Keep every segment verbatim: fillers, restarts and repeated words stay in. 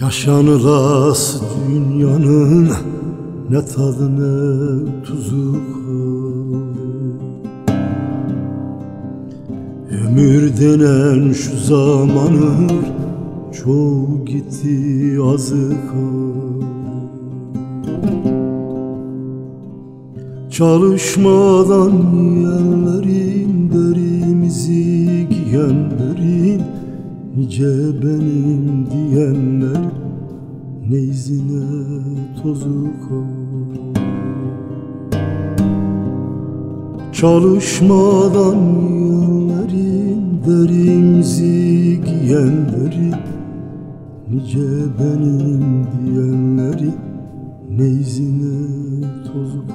Yaşanır as dünyanın ne tadı ne tuzu kaldı. Ömür denen şu zamanır çoğu gitti azı kaldı. Çalışmadan yiyenlerin, derimizi giyenlerin, nice benim diyenler, neyzine tozu kaldı. Çalışmadan yiyenlerin, derimizi giyenlerin, nice benim diyenleri, neyzine tozu kaldı.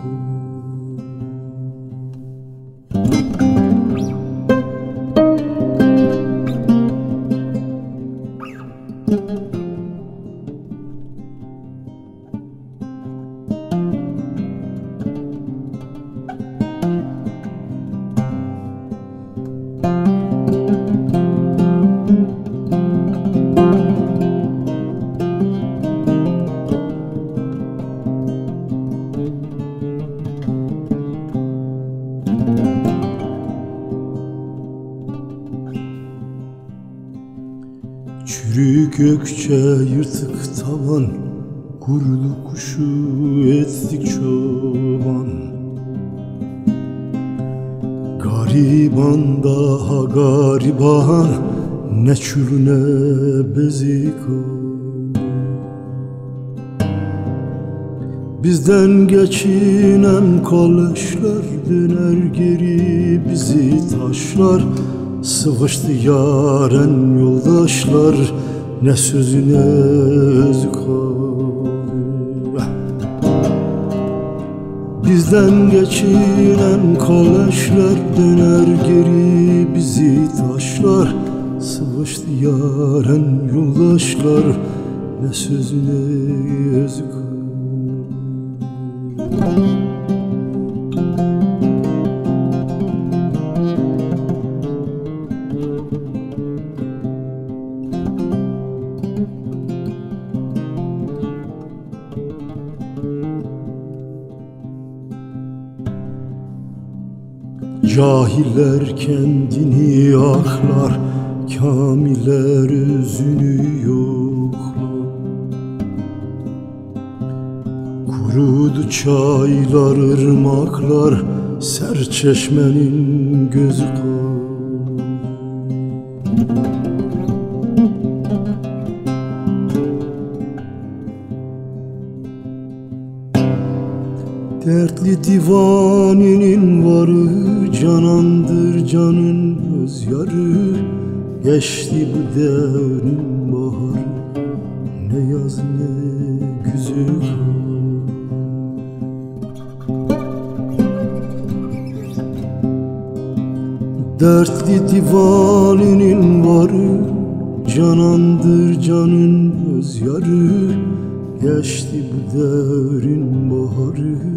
Çürük ökçe yırtık tavan, kurdu kuşu ettik çoban. Gariban daha gariban, ne çürüne bezik oldu. Bizden geçinen kaleşler, döner geri bizi taşlar. Sıvıştı yaren yoldaşlar, ne sözüne özü kaldı. Bizden geçinen kaleşler, döner geri bizi taşlar. Sıvıştı yaren yoldaşlar, ne sözüne özü kaldı. Cahiller kendini aklar, kamiller özünü yoklar. Kurudu çaylar, ırmaklar, serçeşmenin gözü kaldı. Dertli divaninin varı canandır canın öz yarı, geçti bu devrin baharı, ne yaz ne güzü kaldı. Dertli divaninin varı canandır canın öz yarı, geçti bu devrin baharı,